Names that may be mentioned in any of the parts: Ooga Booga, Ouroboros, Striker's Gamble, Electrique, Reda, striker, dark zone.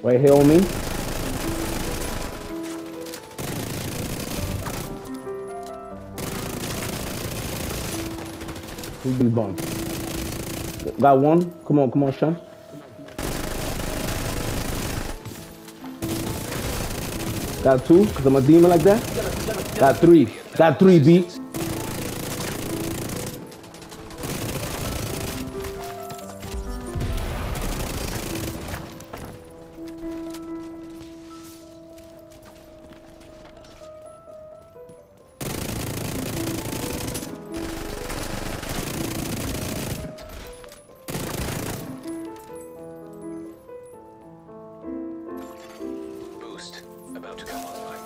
Wait here on me. Who's been bombed? Got one. Come on, come on, Sean. Got two, because I'm a demon like that. Got three. Got three, B. About to come online.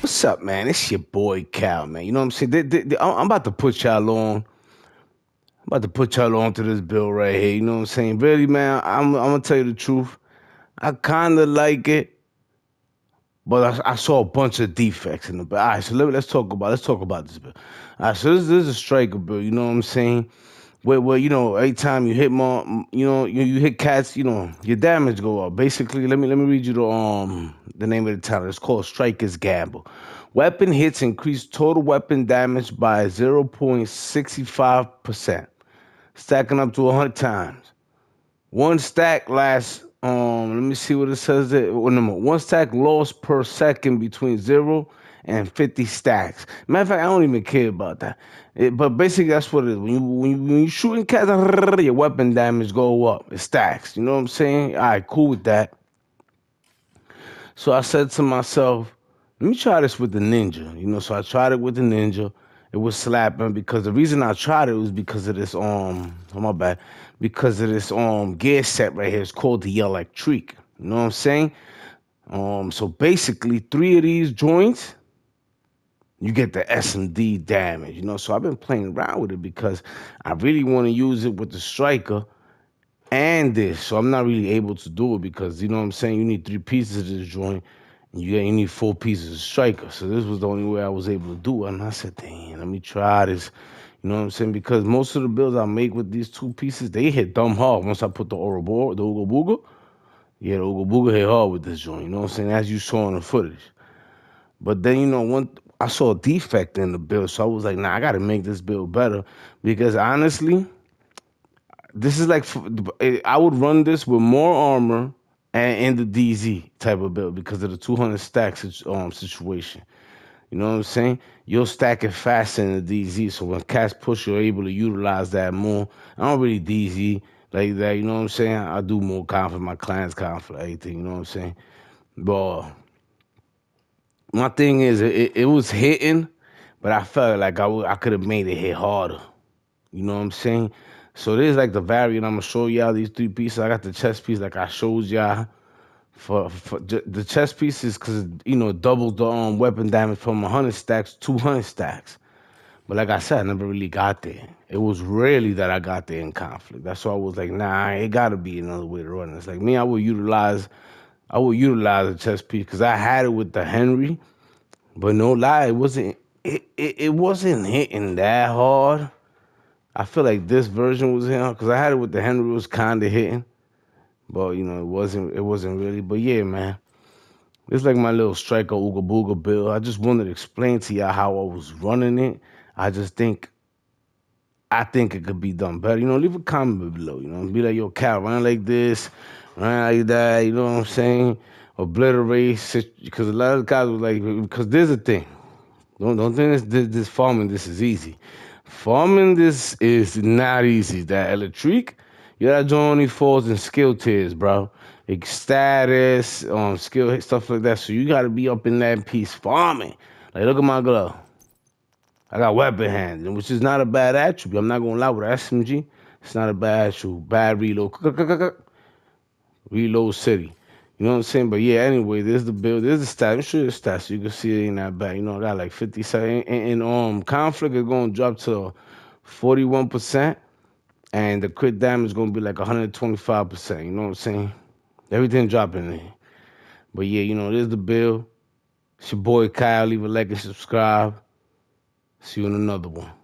What's up, man? It's your boy Cal, man. You know what I'm saying? I'm about to put y'all on. I'm about to put y'all on to this bill right here. You know what I'm saying? Really, man, I'm gonna tell you the truth. I kind of like it, but I saw a bunch of defects in the bill. All right, so let's talk about this bill. All right, so this is a striker bill. You know what I'm saying? Where you know, every time you hit more, you know, you hit cats, you know, your damage go up. Basically, let me read you the name of the talent. It's called Striker's Gamble. Weapon hits increase total weapon damage by 0.65%, stacking up to 100 times. One stack lasts. Let me see what it says there. One stack lost per second between 0 and 50 stacks. Matter of fact, I don't even care about that. But basically, that's what it is. When you shooting cats, your weapon damage go up. It stacks. You know what I'm saying? All right, cool with that. So I said to myself, let me try this with the ninja. You know, so I tried it with the ninja. It was slapping because the reason I tried it was because of this gear set right here. It's called the Electrique. You know what I'm saying? So basically, 3 of these joints, you get the SMD damage, you know. So I've been playing around with it because I really want to use it with the striker and this. So I'm not really able to do it because, you know what I'm saying, you need 3 pieces of this joint and you need 4 pieces of striker. So this was the only way I was able to do it. And I said, damn, let me try this. You know what I'm saying? Because most of the builds I make with these 2 pieces, they hit dumb hard. Once I put the Ouroboros, the Ooga Booga, yeah, the Ooga Booga hit hard with this joint. You know what I'm saying? As you saw in the footage. But then, you know, I saw a defect in the build, so I was like, nah, I got to make this build better because, honestly, this is like, I would run this with more armor and in the DZ type of build because of the 200 stacks situation. You know what I'm saying? You'll stack it faster in the DZ, so when cats push, you're able to utilize that more. I don't really DZ like that, you know what I'm saying? I do more conflict, my clients conflict, everything, you know what I'm saying? But my thing is, it was hitting, but I felt like I could have made it hit harder. You know what I'm saying? So this is like the variant. I'm going to show y'all these 3 pieces. I got the chest piece like I showed y'all. For the chest piece is because, you know, double the weapon damage from 100 stacks to 200 stacks. But like I said, I never really got there. It was rarely that I got there in conflict. That's why I was like, nah, it got to be another way to run this. Like me, I would utilize the chest piece because I had it with the Henry, but no lie, it wasn't hitting that hard. I feel like this version was him, because I had it with the Henry was kind of hitting, but you know it wasn't really. But yeah, man, it's like my little striker Ooga Booga build. I just wanted to explain to y'all how I was running it. I just think, it could be done better. You know, leave a comment below. You know, be like, yo, Cal, run like this, run like that. You know what I'm saying? Obliterate, because a lot of guys was like, because there's a thing. Don't think this farming this is easy. Farming this is not easy. That electric, you gotta do only falls and skill tiers, bro. Like status, skill stuff like that. So you gotta be up in that piece farming. Like look at my glove. I got weapon handling, which is not a bad attribute. I'm not gonna lie, with SMG, it's not a bad attribute. Bad reload. Reload city. You know what I'm saying? But yeah, anyway, there's the build, there's the stats. I'm sure the stats, you can see it ain't that bad. You know, I got like 57. And conflict is going to drop to 41%. And the crit damage is going to be like 125%. You know what I'm saying? Everything dropping there. But yeah, you know, there's the build. It's your boy Kyle. Leave a like and subscribe. See you in another one.